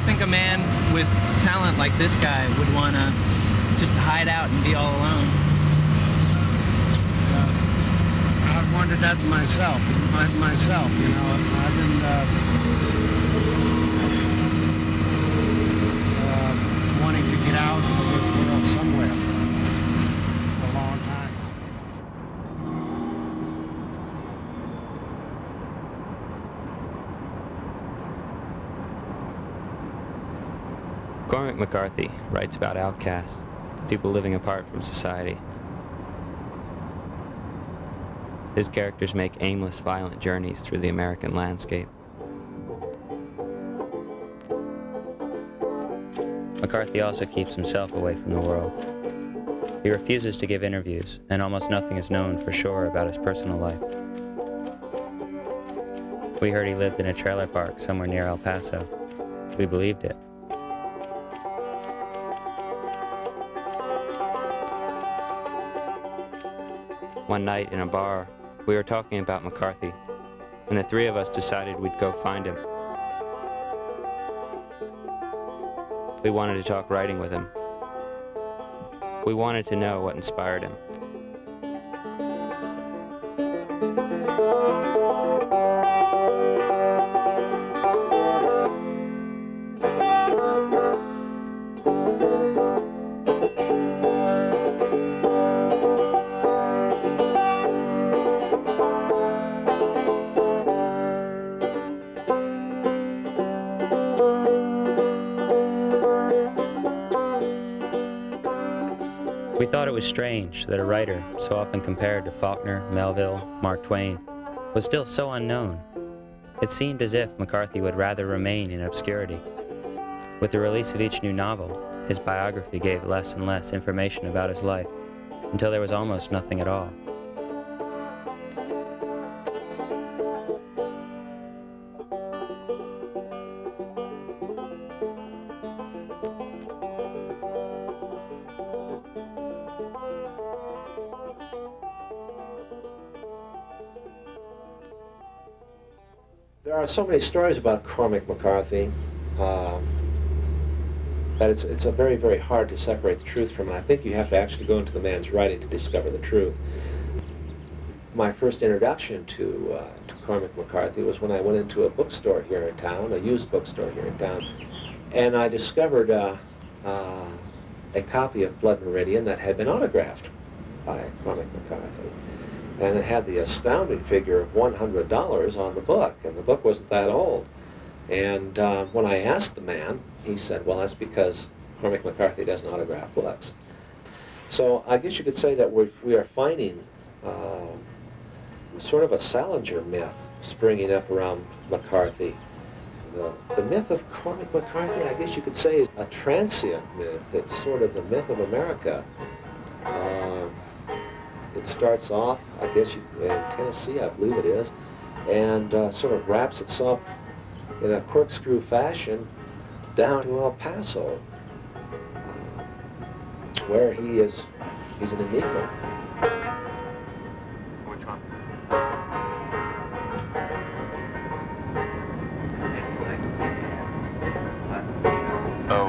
you think a man with talent like this guy would want to just hide out and be all alone? I've wondered that myself, you know. I've been wanting to get out of this world somewhere for a long time. Cormac McCarthy writes about outcasts, people living apart from society. His characters make aimless, violent journeys through the American landscape. McCarthy also keeps himself away from the world. He refuses to give interviews, and almost nothing is known for sure about his personal life. We heard he lived in a trailer park somewhere near El Paso. We believed it. One night in a bar, we were talking about McCarthy, and the three of us decided we'd go find him. We wanted to talk writing with him. We wanted to know what inspired him. Strange that a writer, so often compared to Faulkner, Melville, Mark Twain, was still so unknown. It seemed as if McCarthy would rather remain in obscurity. With the release of each new novel, his biography gave less and less information about his life, until there was almost nothing at all. There are so many stories about Cormac McCarthy that it's a very, very hard to separate the truth from it. I think you have to actually go into the man's writing to discover the truth. My first introduction to Cormac McCarthy was when I went into a bookstore here in town, a used bookstore here in town, and I discovered a copy of Blood Meridian that had been autographed by Cormac McCarthy. And it had the astounding figure of $100 on the book, and the book wasn't that old. And when I asked the man, he said, well, that's because Cormac McCarthy doesn't autograph books. So I guess you could say that we are finding sort of a Salinger myth springing up around McCarthy. The myth of Cormac McCarthy, I guess you could say, is a transient myth. It's sort of the myth of America. It starts off, I guess, in Tennessee, I believe it is, and sort of wraps itself in a corkscrew fashion down to El Paso, where he's an enigma. Which one? Oh.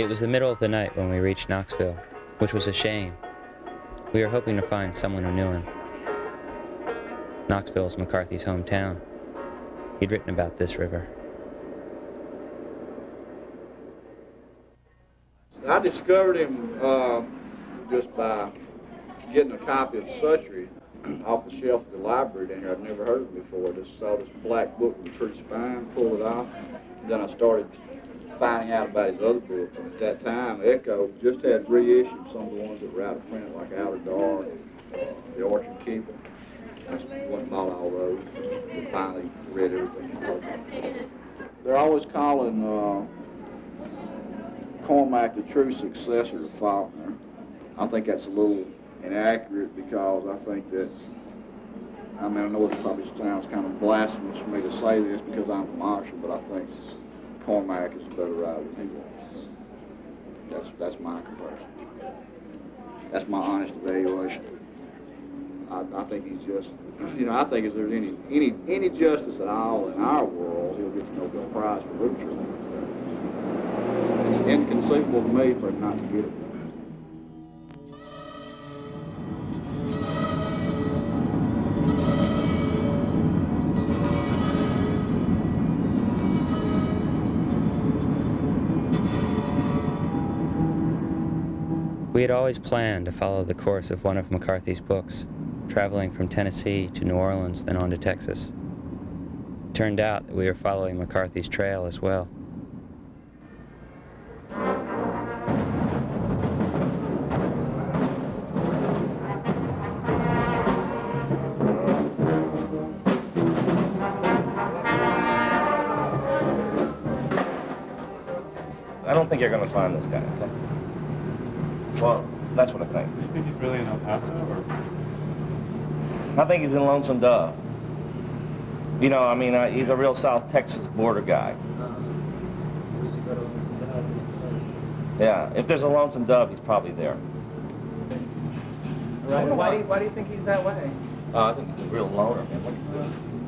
It was the middle of the night when we reached Knoxville, which was a shame. We were hoping to find someone who knew him. Knoxville is McCarthy's hometown. He'd written about this river. I discovered him just by getting a copy of Suttree off the shelf at the library down here. I'd never heard of him before. Just saw this black book with a pretty spine, pulled it off, then I started finding out about his other books. And at that time, Echo just had reissued some of the ones that were out of print, like Outer Dark, The Orchard Keeper. I went bought all those and finally read everything. They're always calling Cormac the true successor to Faulkner. I think that's a little inaccurate because I think that, I mean, I know it probably sounds kind of blasphemous for me to say this because I'm from Oxford, but I think Cormac is a better writer than he was. That's my comparison. That's my honest evaluation. I think he's just, you know, I think if there's any justice at all in our world, he'll get the Nobel Prize for root journalism. It's inconceivable to me for him not to get it. We had always planned to follow the course of one of McCarthy's books, traveling from Tennessee to New Orleans, then on to Texas. It turned out that we were following McCarthy's trail as well. I don't think you're going to find this guy, okay? Well, that's what I think. Do you think he's really in El Paso, or...? I think he's in Lonesome Dove. You know, I mean, he's a real South Texas border guy. We should go to Lonesome Dove. Yeah, if there's a Lonesome Dove, he's probably there. Right. Why do you think he's that way? I think he's a real loner.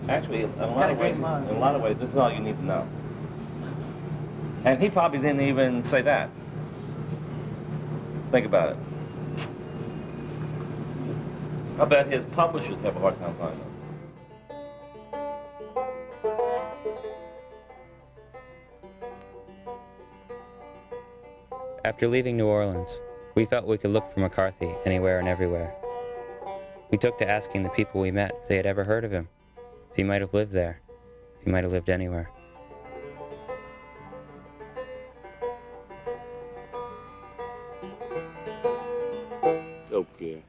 Actually, in a lot of ways, this is all you need to know. And he probably didn't even say that. Think about it. I bet his publishers have a hard time finding him. After leaving New Orleans, we felt we could look for McCarthy anywhere and everywhere. We took to asking the people we met if they had ever heard of him, if he might have lived there, if he might have lived anywhere. Okay.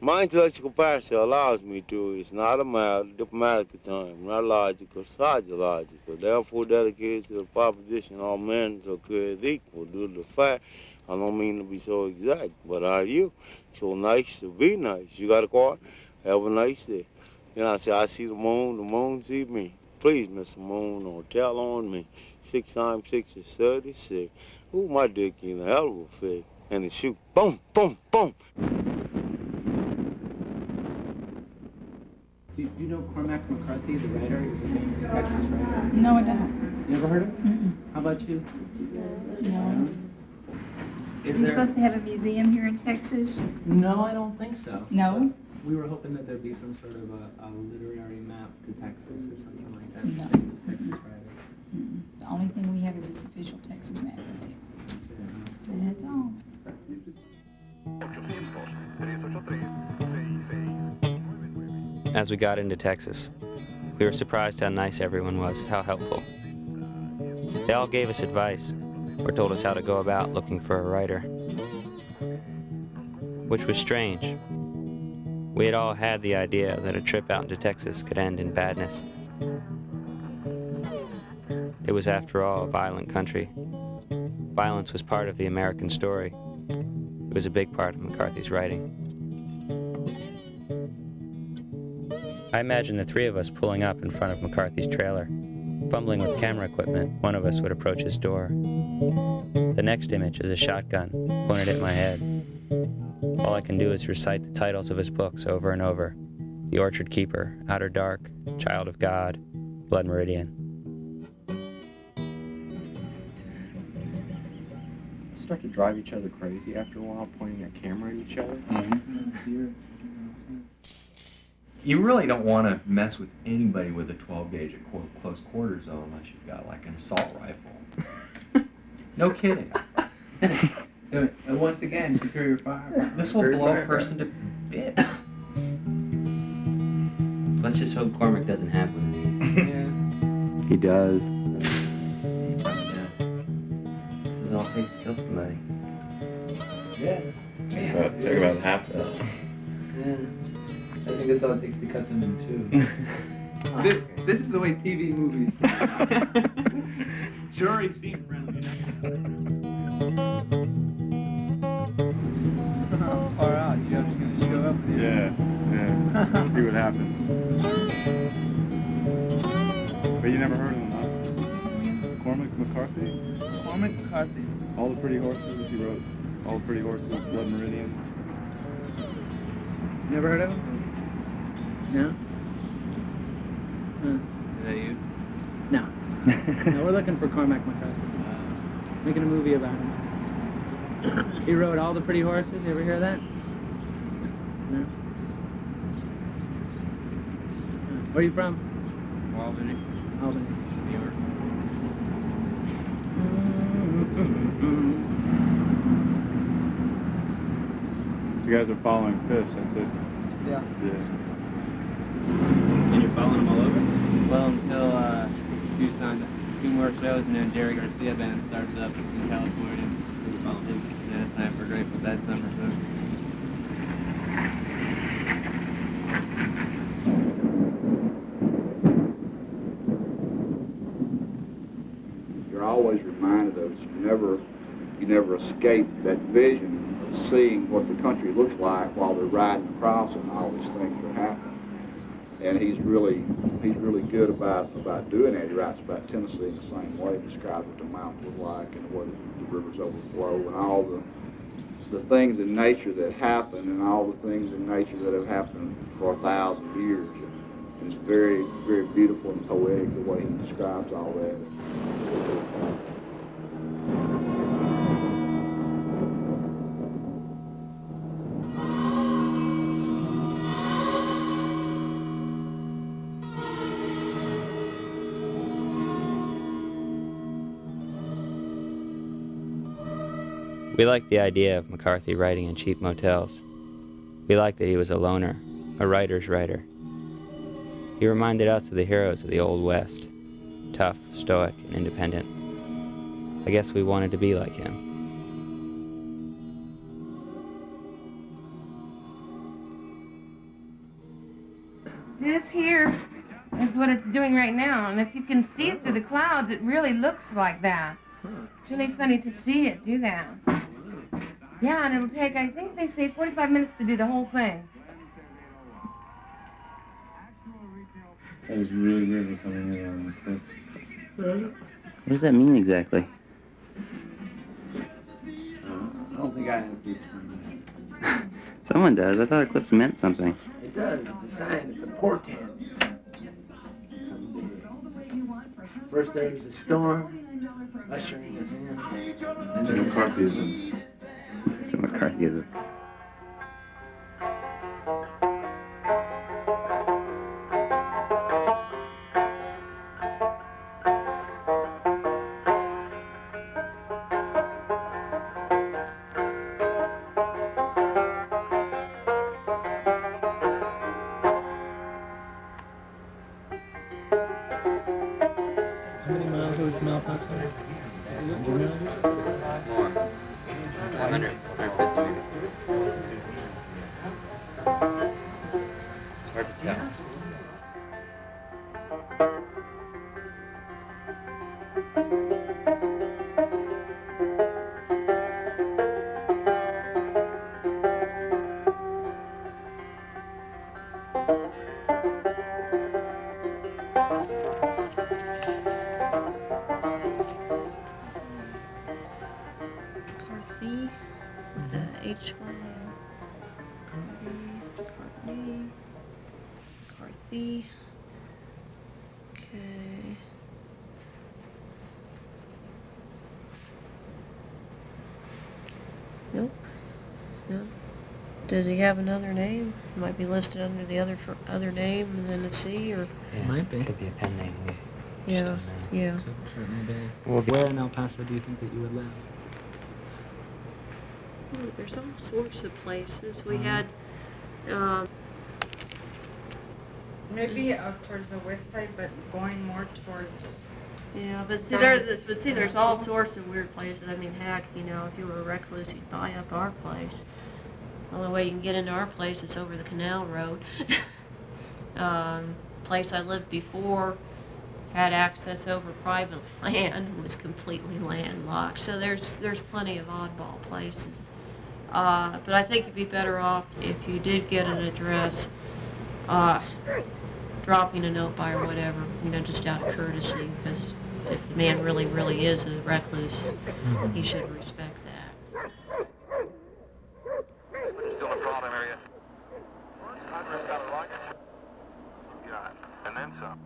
My intellectual capacity allows me to. It's not a matter diplomatic term, not logical, sociological. Therefore, dedicated to the proposition all men are created equal. Due to the fact, I don't mean to be so exact, but are you? So nice to be nice. You got a car? Have a nice day. Then I say, I see the moon see me. Please, Mr. Moon, don't tell on me. 6 times 6 is 36. Ooh, my dick in a hell of a fig. And they shoot, boom, boom, boom. Do you know Cormac McCarthy, the writer? He's a famous Texas writer. No, I don't. You ever heard of him? Mm-mm. How about you? No. Is he supposed to have a museum here in Texas? No, I don't think so. No? We were hoping that there'd be some sort of a literary map to Texas or something like that. No. Famous Texas writer. Mm-mm. The only thing we have is this official Texas map. That's it. That's all. As we got into Texas, we were surprised how nice everyone was, how helpful. They all gave us advice or told us how to go about looking for a writer, which was strange. We had all had the idea that a trip out into Texas could end in badness. It was, after all, a violent country. Violence was part of the American story. It was a big part of McCarthy's writing. I imagine the three of us pulling up in front of McCarthy's trailer. Fumbling with camera equipment, one of us would approach his door. The next image is a shotgun pointed at my head. All I can do is recite the titles of his books over and over. The Orchard Keeper, Outer Dark, Child of God, Blood Meridian. Start to drive each other crazy after a while, pointing a camera at each other. Mm-hmm. You really don't want to mess with anybody with a 12 gauge at close quarters though, unless you've got like an assault rifle. No kidding. So once again, secure your firearm. This will blow a person to bits. Let's just hope Cormac doesn't have one of these. Yeah. He does. All it takes to kill somebody. Yeah. Talk about half that. Yeah. I think that's all it takes to cut them in two. This is the way TV movies. Jury seem friendly. How far out? You're just going to show up there. Yeah. Yeah. See what happens. But you never heard of him, huh? Cormac McCarthy? Cormac McCarthy. All the Pretty Horses, he wrote All the Pretty Horses, Blood Meridian. Never heard of him? No? Is that you? No. No, we're looking for Cormac McCarthy. Making a movie about him. He wrote All the Pretty Horses, you ever hear that? No? Where are you from? Albany. Albany. New York. So you guys are following fish, that's it? Yeah. Yeah. And you're following them all over? Well, until Tucson, two more shows, and then Jerry Garcia Band starts up in California. We follow him. And then it's time for Grateful Dead Summer, so. Always reminded of, you never escape that vision of seeing what the country looks like while they're riding across and all these things are happening. And he's really good about doing that. He writes about Tennessee in the same way, describes what the mountains are like and what the rivers overflow and all the things in nature that happen and all the things in nature that have happened for 1,000 years. And it's very, very beautiful and poetic the way he describes all that. We liked the idea of McCarthy writing in cheap motels. We liked that he was a loner, a writer's writer. He reminded us of the heroes of the Old West, tough, stoic, and independent. I guess we wanted to be like him. This here is what it's doing right now, and if you can see it through the clouds, it really looks like that. It's really funny to see it do that. Yeah, and it'll take, I think they say, 45 minutes to do the whole thing. That was really weird coming in on the clips. What does that mean exactly? I don't think I have to explain that. Someone does. I thought eclipse meant something. It does. It's a sign. It's a portent. First there's a storm. Ushering us in. It's a McCarthyism. It's a McCarthyism. Does he have another name? It might be listed under the other name and then a C, or yeah, might be. Could be a pen name. Yeah, yeah. Well, where in El Paso do you think that you would live? Well, there's all sorts of places. We had. Maybe out towards the west side, but going more towards. Yeah, but see, there's all sorts of weird places. I mean, heck, you know, if you were a recluse, you'd buy up our place. The only way you can get into our place is over the canal road. Place I lived before had access over private land and was completely landlocked. So there's plenty of oddball places. But I think you'd be better off if you did get an address, dropping a note by or whatever, you know, just out of courtesy, because if the man really, really is a recluse, mm-hmm. he should respect that. We're still in problem area. I've got a lot. Yeah, and then some.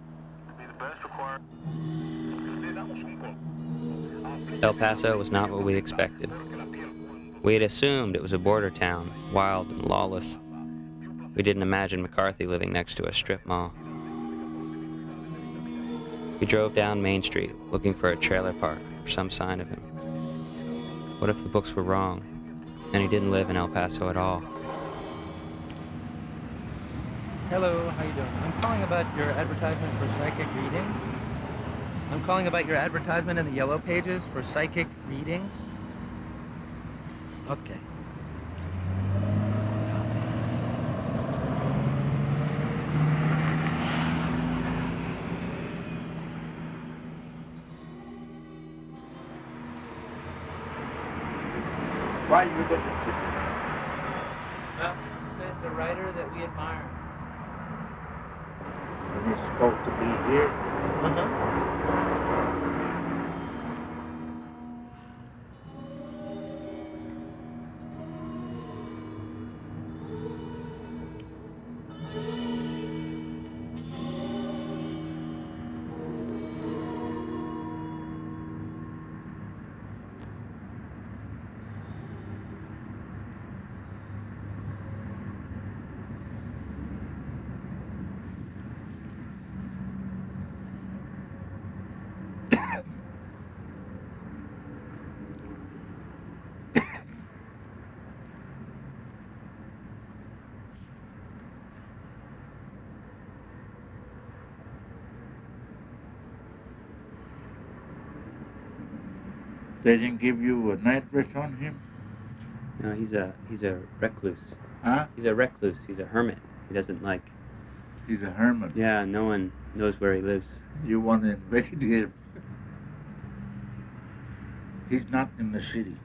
It'd be the best required. El Paso was not what we expected. We had assumed it was a border town, wild and lawless. We didn't imagine McCarthy living next to a strip mall. We drove down Main Street, looking for a trailer park or some sign of him. What if the books were wrong, and he didn't live in El Paso at all? Hello, how you doing? I'm calling about your advertisement for psychic readings. I'm calling about your advertisement in the Yellow Pages for psychic readings. Okay. Why are you looking at you? Well, it's the writer that we admire. And he's supposed to be here? Uh-huh. They didn't give you an address on him? No, he's a recluse. Huh? He's a recluse. He's a hermit. He doesn't like... He's a hermit? Yeah, no one knows where he lives. You want to invade him? He's not in the city.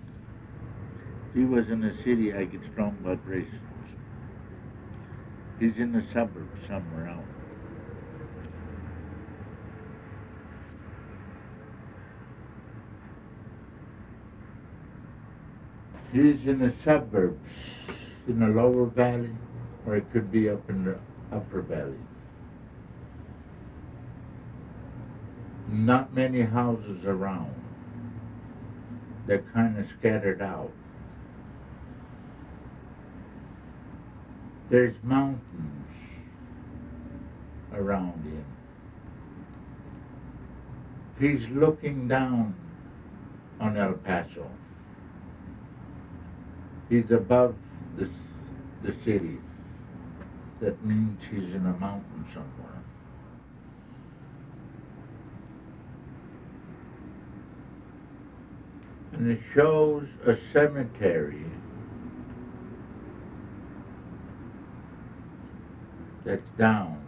If he was in the city, I get strong vibrations. He's in the suburbs somewhere else. He's in the suburbs, in the lower valley, or it could be up in the upper valley. Not many houses around. They're kind of scattered out. There's mountains around him. He's looking down on El Paso. He's above the city. That means he's in a mountain somewhere. And it shows a cemetery that's down.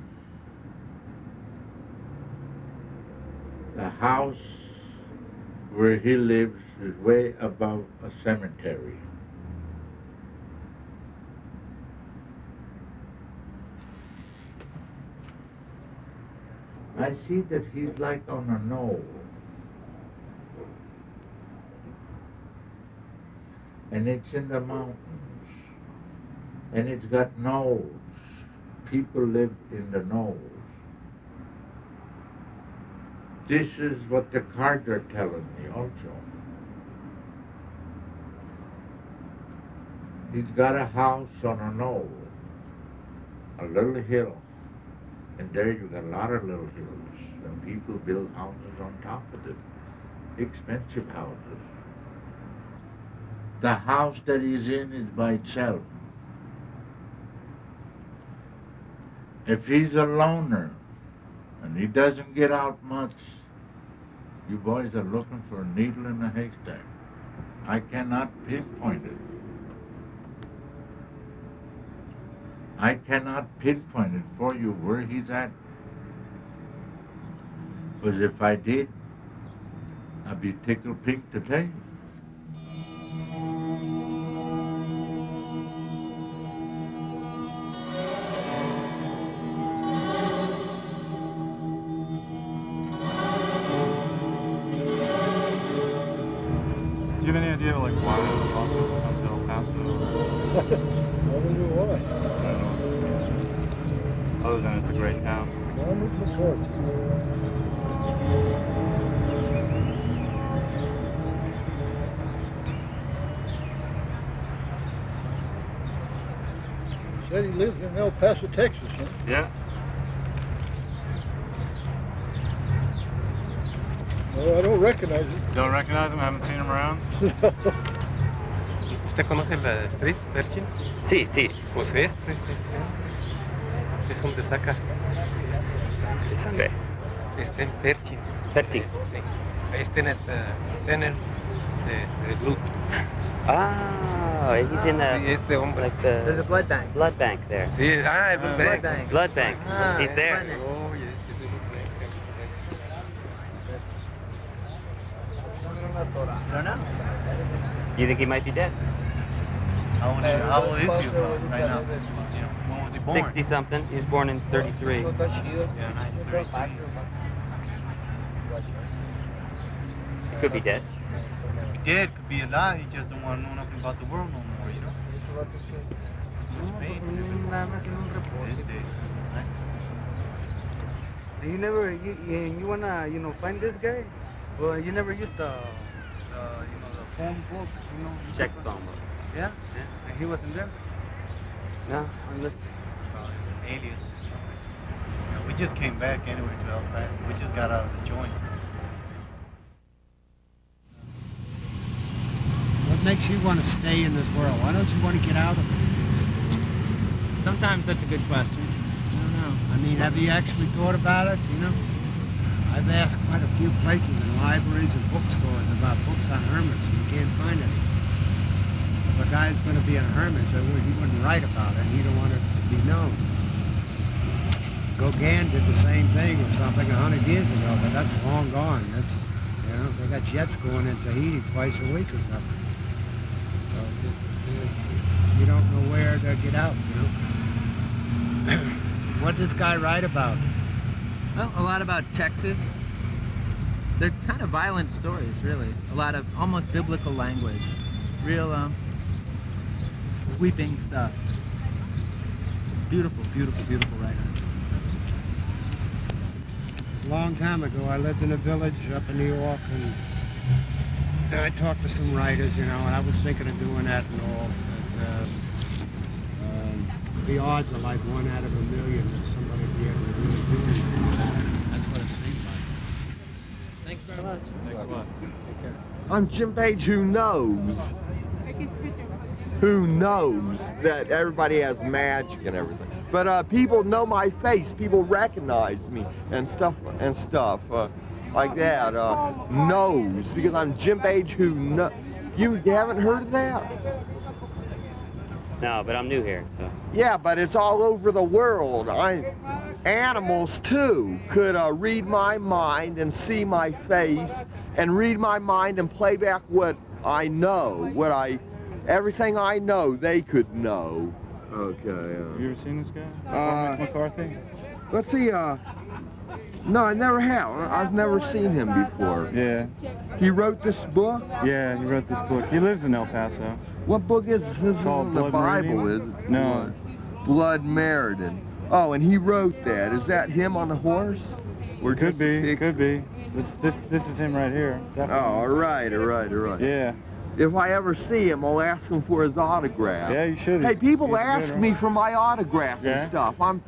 The house where he lives is way above a cemetery. I see that he's like on a knoll. And it's in the mountains. And it's got knolls. People live in the knolls. This is what the cards are telling me also. He's got a house on a knoll, a little hill. And there you got a lot of little hills, and people build houses on top of them, expensive houses. The house that he's in is by itself. If he's a loner, and he doesn't get out much, you boys are looking for a needle in a haystack. I cannot pinpoint it. I cannot pinpoint it for you where he's at, because if I did, I'd be tickled pink today. you have any idea like why I was on to come to El Paso? I don't know why. I don't know. Other than it's a great town. Cormac McCarthy. Said he lives in El Paso, Texas, huh? Yeah. Well, I don't recognize him. Don't recognize him? I haven't seen him around? ¿Usted conoce la street, Virgin? Sí, sí. Pues este es donde saca. ¿Qué sale? Está en Virgin. Virgin. Sí. Ahí está en el center del grupo. Ah, he's in the, like the... There's a blood bank. Blood bank there. See, blood bank. Blood bank. Ah, he's there. Oh, yes. I don't know. You think he might be dead? How old is he right now? When was he born? 60-something. He was born in 33. Yeah, 1933. He could be dead. Dead, could be alive, he just don't want to know nothing about the world no more, you know? It's much pain. These days, right? You never, you wanna, you know, find this guy? Well, you never used the phone book, you know? Check phone book. Yeah? Yeah. And he wasn't there? No, unless... alias. Yeah, we just came back anyway to El Paso. We just got out of the joint. What makes you want to stay in this world? Why don't you want to get out of it? Sometimes that's a good question. I don't know. I mean, have you actually thought about it? You know, I've asked quite a few places in libraries and bookstores about books on hermits, and you can't find any. If a guy's going to be a hermit, he wouldn't write about it. He don't want it to be known. Gauguin did the same thing or something 100 years ago, but that's long gone. That's, you know, they got jets going in Tahiti twice a week or something. You don't know where to get out, you know? What did this guy write about? Well, a lot about Texas. They're kind of violent stories, really. A lot of almost biblical language. Real sweeping stuff. Beautiful, beautiful, beautiful writer. A long time ago, I lived in a village up in New York, and I talked to some writers, you know, and I was thinking of doing that and all. But, the odds are like 1 out of 1,000,000 that somebody would be able to really do anything. That's what it seems like. Thanks very much. Thanks a lot. Take care. I'm Jim Page, who knows that everybody has magic and everything. But people know my face. People recognize me and stuff. Like that, knows, because I'm Jim Page who knows. You haven't heard of that? No, but I'm new here, so. Yeah, but it's all over the world. Animals, too, could read my mind and see my face and read my mind and play back what I know, everything I know, they could know. Okay. Have you ever seen this guy? Cormac McCarthy? Let's see, no, I never have. I've never seen him before. Yeah. He wrote this book? Yeah, he wrote this book. He lives in El Paso. What book is this? It's called Blood Meridian? The Bible, is it? No. Blood Meridian. Oh, and he wrote that. Is that him on the horse? Or could be. Could be. This is him right here. Definitely. Oh, all right, all right, all right. Yeah. If I ever see him, I'll ask him for his autograph. Yeah, you should. Hey, people ask me for my autograph and stuff. I'm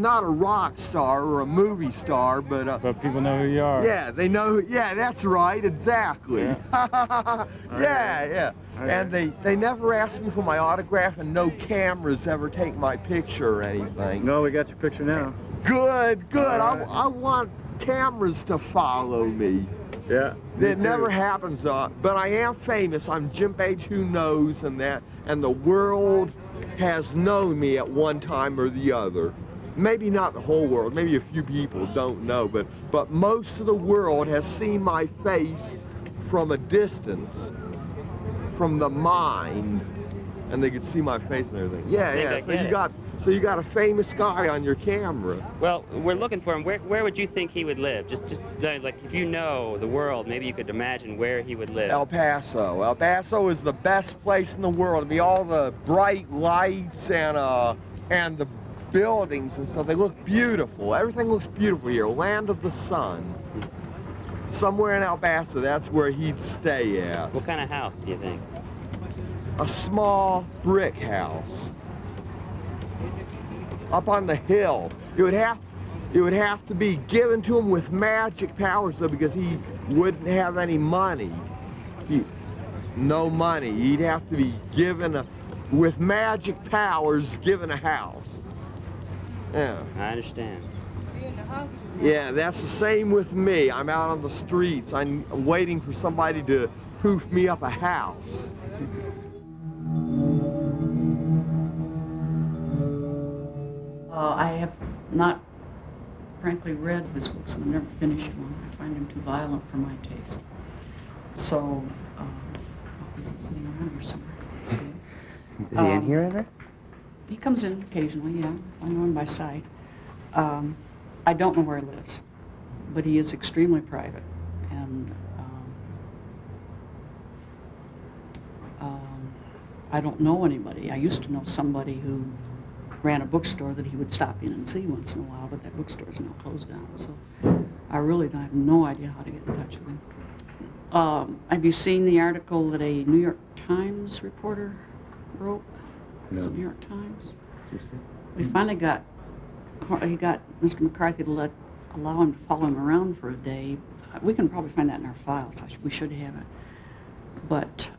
not a rock star or a movie star, but people know who you are. Yeah, they know. Yeah, that's right, exactly. Yeah, yeah. Right. And they never asked me for my autograph, and no cameras ever take my picture or anything. No, we got your picture now. Good, good. Right. I want cameras to follow me. Yeah. It never happens, but I am famous. I'm Jim Page, who knows, and that, and the world has known me at one time or the other. Maybe not the whole world, maybe a few people don't know, but most of the world has seen my face from a distance, from the mind, and they could see my face and everything. Yeah, yeah. So you got a famous guy on your camera. Well, we're looking for him. Where would you think he would live? Just like if you know the world, maybe you could imagine where he would live. El Paso. El Paso is the best place in the world. I mean, all the bright lights and the buildings and stuff. They look beautiful. Everything looks beautiful here. Land of the sun. Somewhere in El Paso, that's where he'd stay at. What kind of house do you think? A small brick house up on the hill. It would have to be given to him with magic powers, though, because he wouldn't have any money. No money. He'd have to be given with magic powers, given a house. Yeah. I understand. Yeah, that's the same with me. I'm out on the streets. I'm waiting for somebody to poof me up a house. I have not, frankly, read his books, and I've never finished one. I find them too violent for my taste. So, what was his name? I remember somewhere. Let's see. Is he in here ever? He comes in occasionally, yeah. I know him by sight. I don't know where he lives, but he is extremely private. And I don't know anybody. I used to know somebody who ran a bookstore that he would stop in and see once in a while, but that bookstore is now closed down, so I really have no idea how to get in touch with him. Have you seen the article that a New York Times reporter wrote? No. Was it New York Times? We finally got Mr. McCarthy to allow him to follow him around for a day. We can probably find that in our files. We should have it. But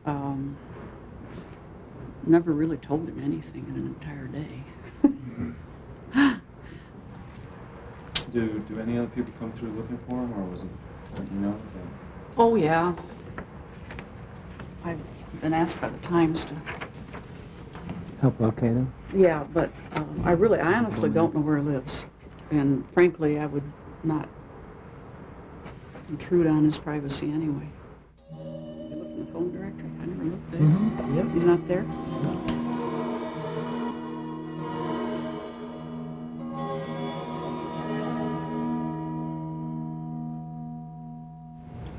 never really told him anything in an entire day. Do any other people come through looking for him, or was it, you know? Oh, yeah. I've been asked by the Times to help locate him. Yeah, but I honestly don't know where he lives. And frankly, I would not intrude on his privacy anyway. I looked in the phone directory. I never looked there. Mm-hmm. Yep. He's not there? No.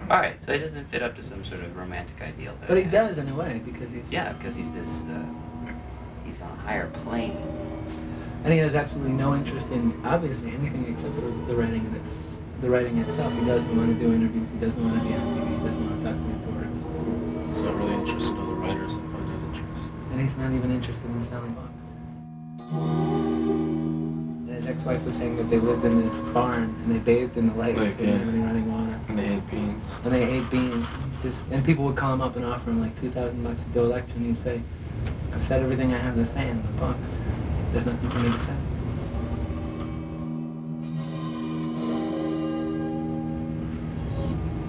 All right, so he doesn't fit up to some sort of romantic ideal. But he does in a way, because he's... Yeah, because he's this, he's on a higher plane. And he has absolutely no interest in, obviously, anything except for the writing itself. He doesn't want to do interviews, he doesn't want to be on TV, he doesn't want to talk to reporters. He's not really interested in other writers that find that interest. And he's not even interested in selling books. His ex-wife was saying that they lived in this barn, and they bathed in the lake, and they didn't have any running water. And they ate beans. And they ate beans. And people would call him up and offer him like $2,000 to do a lecture, and he'd say, I've said everything I have to say in the book. There's nothing for me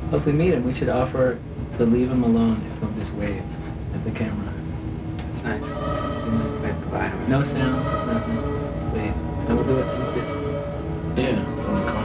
to say. If we meet him, we should offer to leave him alone if he'll just wave at the camera. That's nice. No sound, nothing. Wave. And we'll do it from a distance. Yeah, from the car.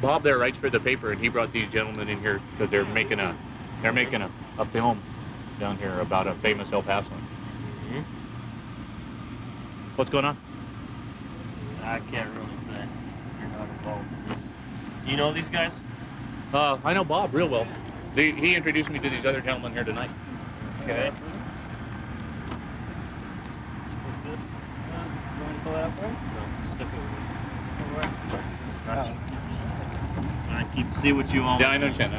Bob there writes for the paper, and he brought these gentlemen in here because they're making a film down here about a famous El Pasoan. Mm-hmm. What's going on? I can't really say. You're not involved in this. You know these guys? I know Bob real well. He introduced me to these other gentlemen here tonight. Okay. What's this? You want to pull out there? No, stick it over. Gotcha. I keep see what you want. Yeah, I know, Chen.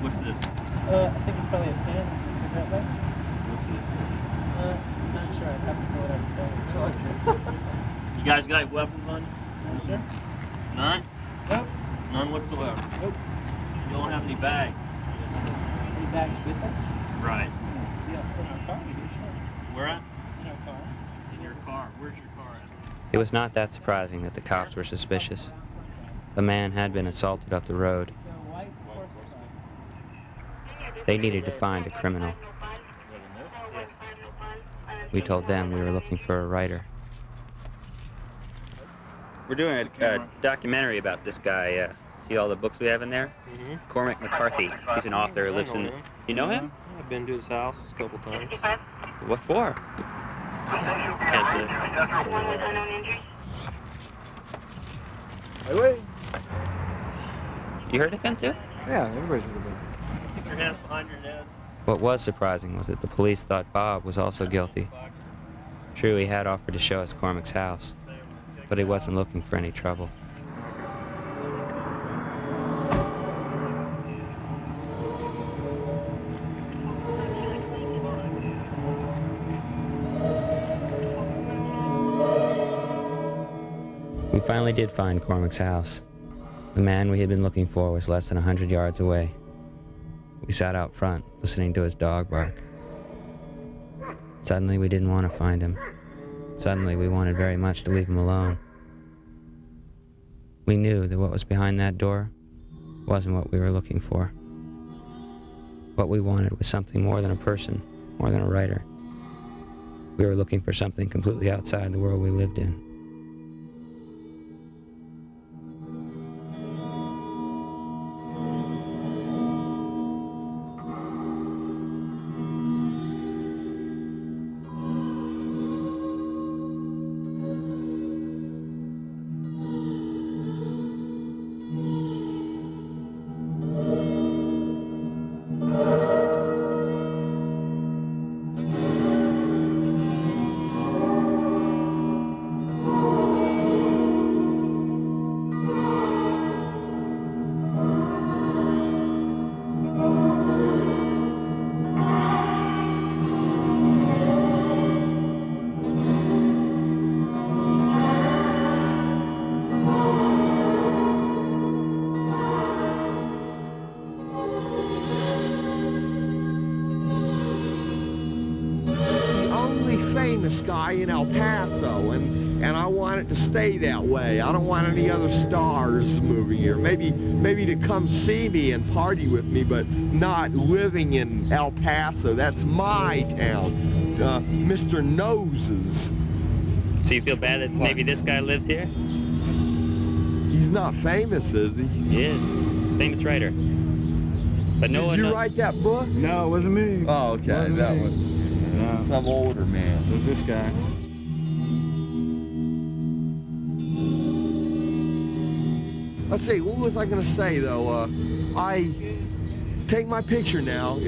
What's this? I think it's probably a pen. Is that right? What's this? Not sure. I have to pull it out. guys got any weapons on you? No, sir. None? Nope. None whatsoever? Nope. You don't have any bags? Any bags with us? Right. Yeah, in our car, we do, sure. Where at? In our car. In your car? Where's your car at? It was not that surprising that the cops were suspicious. The man had been assaulted up the road. They needed to find a criminal. We told them we were looking for a writer. We're doing a documentary about this guy. See all the books we have in there? Mm-hmm. Cormac McCarthy. He's an author. Lives in. You know him? I've been to his house a couple times. What for? Can't see. Highway. You heard of him too? Yeah, everybody's heard of him. Put your hands behind your head. What was surprising was that the police thought Bob was also guilty. True, he had offered to show us Cormac's house, but he wasn't looking for any trouble. We finally did find Cormac's house. The man we had been looking for was less than 100 yards away. We sat out front, listening to his dog bark. Suddenly, we didn't want to find him. Suddenly, we wanted very much to leave him alone. We knew that what was behind that door wasn't what we were looking for. What we wanted was something more than a person, more than a writer. We were looking for something completely outside the world we lived in. In El Paso, and I want it to stay that way. I don't want any other stars moving here. Maybe to come see me and party with me, but not living in El Paso. That's my town, Mr. Noses. So you feel bad that maybe this guy lives here? He's not famous, is he? He is. Famous writer. But no one. Did you write that book? No, it wasn't me. Oh, okay, that one. Some older man. It was this guy. Let's see, what was I going to say, though? I take my picture now.